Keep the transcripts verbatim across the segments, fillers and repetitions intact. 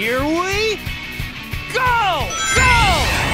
Here we go! Go! Yeah!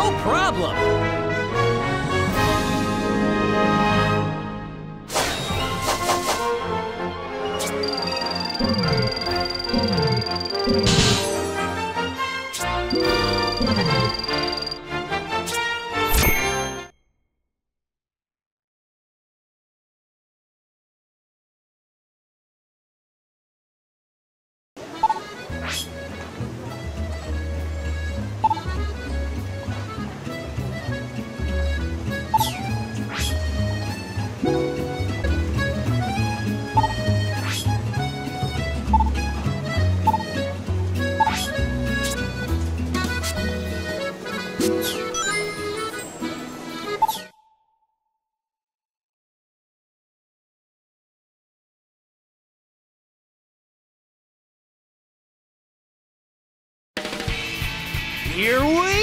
No problem! Here we